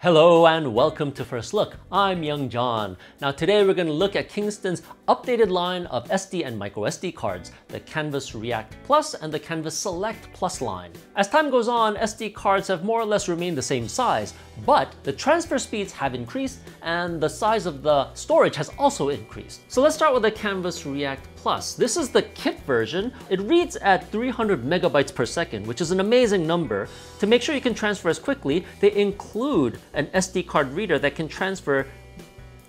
Hello and welcome to First Look. I'm Young John. Now today we're going to look at Kingston's updated line of SD and micro SD cards, the Canvas React Plus and the Canvas Select Plus line. As time goes on, SD cards have more or less remained the same size, but the transfer speeds have increased and the size of the storage has also increased. So let's start with the Canvas React Plus. This is the kit version. It reads at 300 megabytes per second, which is an amazing number. To make sure you can transfer as quickly, they include an SD card reader that can transfer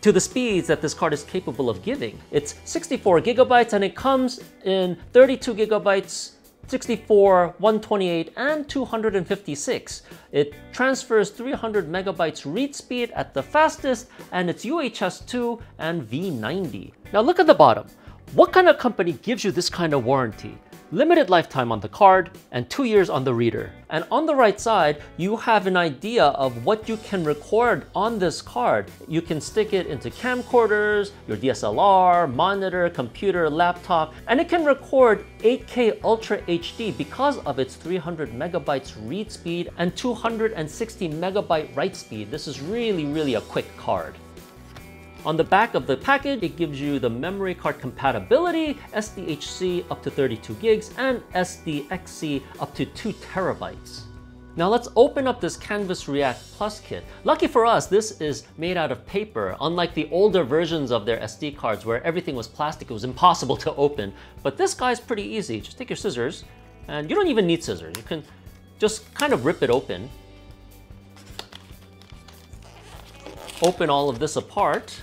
to the speeds that this card is capable of giving. It's 64 gigabytes and it comes in 32 gigabytes, 64, 128, and 256. It transfers 300 megabytes read speed at the fastest, and it's UHS-II and V90. Now look at the bottom. What kind of company gives you this kind of warranty? Limited lifetime on the card and 2 years on the reader. And on the right side, you have an idea of what you can record on this card. You can stick it into camcorders, your DSLR, monitor, computer, laptop, and it can record 8K Ultra HD because of its 300 megabytes read speed and 260 megabyte write speed. This is really a quick card. On the back of the package, it gives you the memory card compatibility, SDHC up to 32 gigs, and SDXC up to 2 terabytes. Now let's open up this Canvas React Plus kit. Lucky for us, this is made out of paper, unlike the older versions of their SD cards where everything was plastic, it was impossible to open. But this guy's pretty easy. Just take your scissors, and you don't even need scissors. You can just kind of rip it open. Open all of this apart.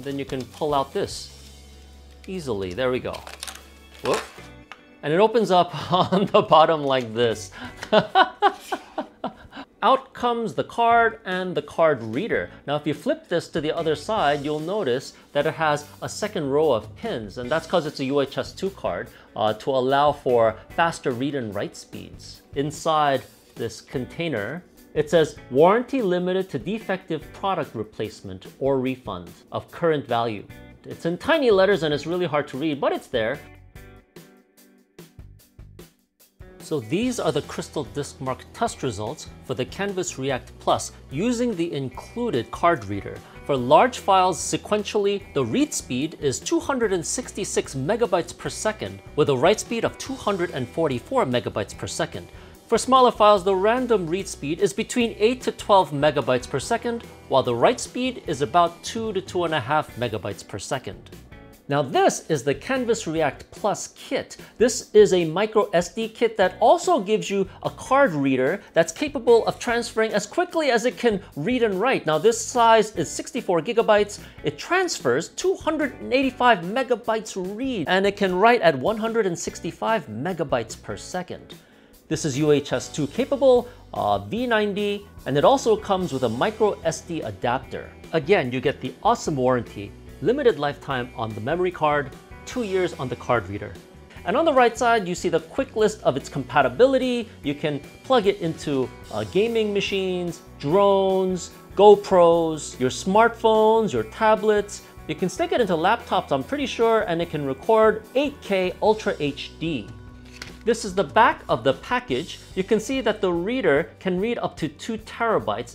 Then you can pull out this easily. There we go. Whoop. And it opens up on the bottom like this. Out comes the card and the card reader. Now, if you flip this to the other side, you'll notice that it has a second row of pins, and that's because it's a UHS-II card to allow for faster read and write speeds. Inside this container, it says, warranty limited to defective product replacement or refund of current value. It's in tiny letters and it's really hard to read, but it's there. So these are the CrystalDiskMark test results for the Canvas React Plus using the included card reader. For large files sequentially, the read speed is 266 megabytes per second with a write speed of 244 megabytes per second. For smaller files, the random read speed is between 8 to 12 megabytes per second, while the write speed is about 2 to 2.5 megabytes per second. Now this is the Canvas React Plus kit. This is a micro SD kit that also gives you a card reader that's capable of transferring as quickly as it can read and write. Now this size is 64 gigabytes. It transfers 285 megabytes read, and it can write at 165 megabytes per second. This is UHS-II capable, V90, and it also comes with a micro SD adapter. Again, you get the awesome warranty, limited lifetime on the memory card, 2 years on the card reader. And on the right side, you see the quick list of its compatibility. You can plug it into gaming machines, drones, GoPros, your smartphones, your tablets. You can stick it into laptops, I'm pretty sure, and it can record 8K Ultra HD. This is the back of the package. You can see that the reader can read up to 2 terabytes.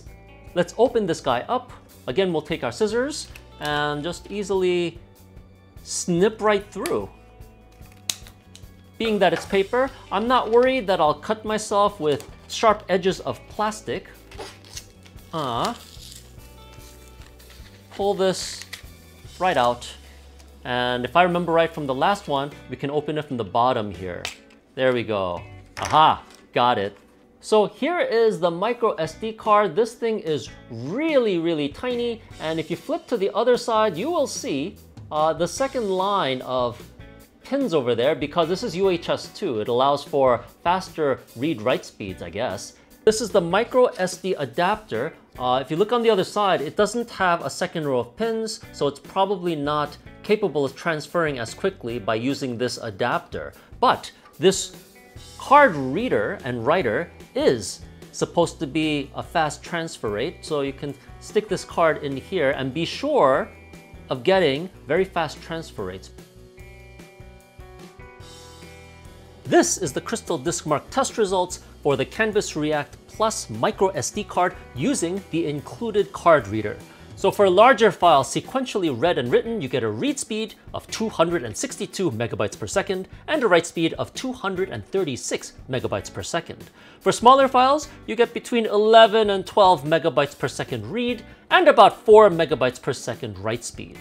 Let's open this guy up. Again, we'll take our scissors and just easily snip right through. Being that it's paper, I'm not worried that I'll cut myself with sharp edges of plastic. Pull this right out. And if I remember right from the last one, we can open it from the bottom here. There we go. Aha, got it. So here is the micro SD card. This thing is really tiny. And if you flip to the other side, you will see the second line of pins over there because this is UHS-II. It allows for faster read-write speeds, I guess. This is the micro SD adapter. If you look on the other side, it doesn't have a second row of pins, so it's probably not capable of transferring as quickly by using this adapter. But this card reader and writer is supposed to be a fast transfer rate, so you can stick this card in here and be sure of getting very fast transfer rates. This is the CrystalDiskMark test results or the Canvas React Plus micro SD card using the included card reader. So for larger files sequentially read and written, you get a read speed of 262 megabytes per second and a write speed of 236 megabytes per second. For smaller files, you get between 11 and 12 megabytes per second read and about 4 megabytes per second write speed.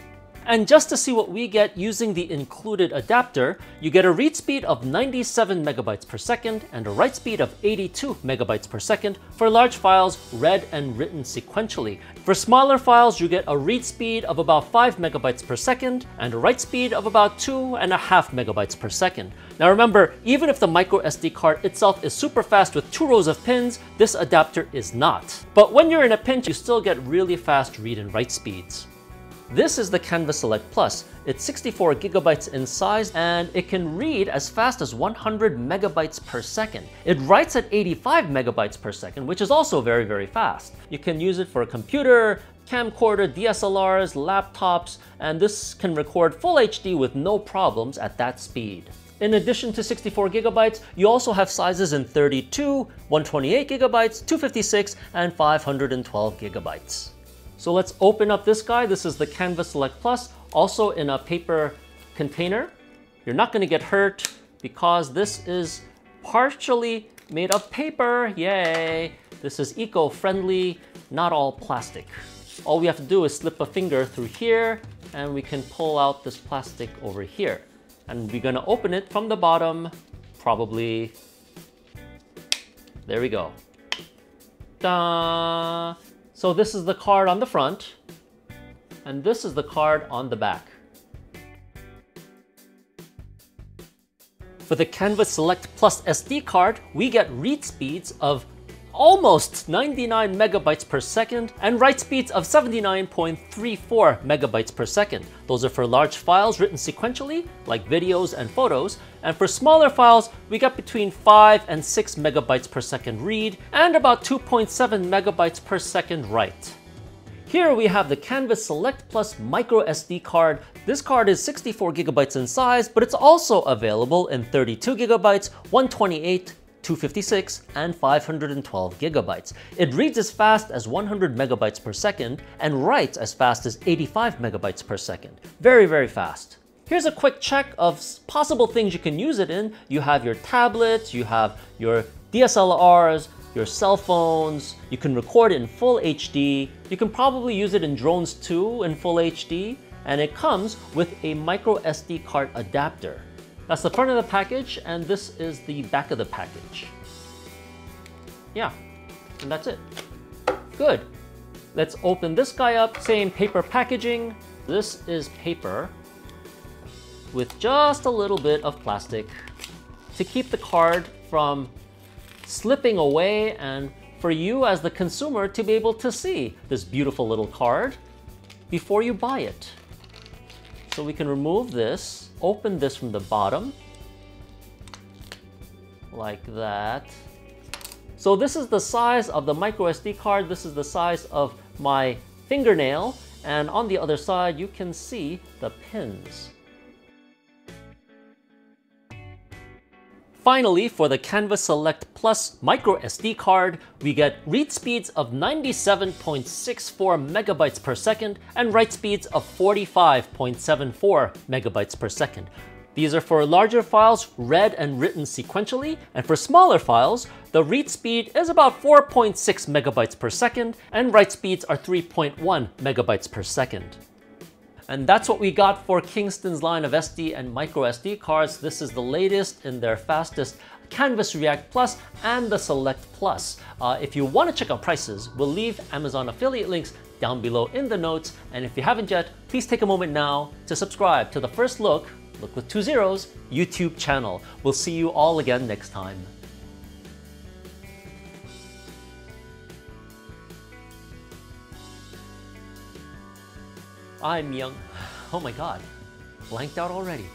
And just to see what we get using the included adapter, you get a read speed of 97 megabytes per second and a write speed of 82 megabytes per second for large files read and written sequentially. For smaller files, you get a read speed of about 5 megabytes per second and a write speed of about 2.5 megabytes per second. Now remember, even if the micro SD card itself is super fast with 2 rows of pins, this adapter is not. But when you're in a pinch, you still get really fast read and write speeds. This is the Canvas Select Plus. It's 64 gigabytes in size and it can read as fast as 100 megabytes per second. It writes at 85 megabytes per second, which is also very, very fast. You can use it for a computer, camcorder, DSLRs, laptops, and this can record full HD with no problems at that speed. In addition to 64 gigabytes, you also have sizes in 32, 128 gigabytes, 256, and 512 gigabytes. So let's open up this guy. This is the Canvas Select Plus, also in a paper container. You're not gonna get hurt because this is partially made of paper, yay. This is eco-friendly, not all plastic. All we have to do is slip a finger through here and we can pull out this plastic over here. And we're gonna open it from the bottom, probably. There we go. Ta-da! So this is the card on the front, and this is the card on the back. For the Canvas Select Plus SD card, we get read speeds of almost 99 megabytes per second and write speeds of 79.34 megabytes per second. Those are for large files written sequentially, like videos and photos. And for smaller files, we got between 5 and 6 megabytes per second read and about 2.7 megabytes per second write. Here we have the Canvas Select Plus micro SD card. This card is 64 gigabytes in size, but it's also available in 32 gigabytes, 128, 256, and 512 gigabytes. It reads as fast as 100 megabytes per second and writes as fast as 85 megabytes per second. Very, very fast. Here's a quick check of possible things you can use it in. You have your tablets, you have your DSLRs, your cell phones, you can record in full HD. You can probably use it in drones too in full HD, and it comes with a micro SD card adapter. That's the front of the package, and this is the back of the package. Yeah, and that's it. Good. Let's open this guy up. Same paper packaging. This is paper with just a little bit of plastic to keep the card from slipping away and for you as the consumer to be able to see this beautiful little card before you buy it. So we can remove this, open this from the bottom, like that. So this is the size of the micro SD card. This is the size of my fingernail. And on the other side, you can see the pins. Finally, for the Canvas Select Plus micro SD card, we get read speeds of 97.64 megabytes per second and write speeds of 45.74 megabytes per second. These are for larger files read and written sequentially, and for smaller files, the read speed is about 4.6 megabytes per second and write speeds are 3.1 megabytes per second. And that's what we got for Kingston's line of SD and micro SD cards. This is the latest in their fastest Canvas React Plus and the Select Plus. If you want to check out prices, we'll leave Amazon affiliate links down below in the notes. And if you haven't yet, please take a moment now to subscribe to the First Look, Look with 2 zeros, YouTube channel. We'll see you all again next time. I'm young. Oh my God, blanked out already.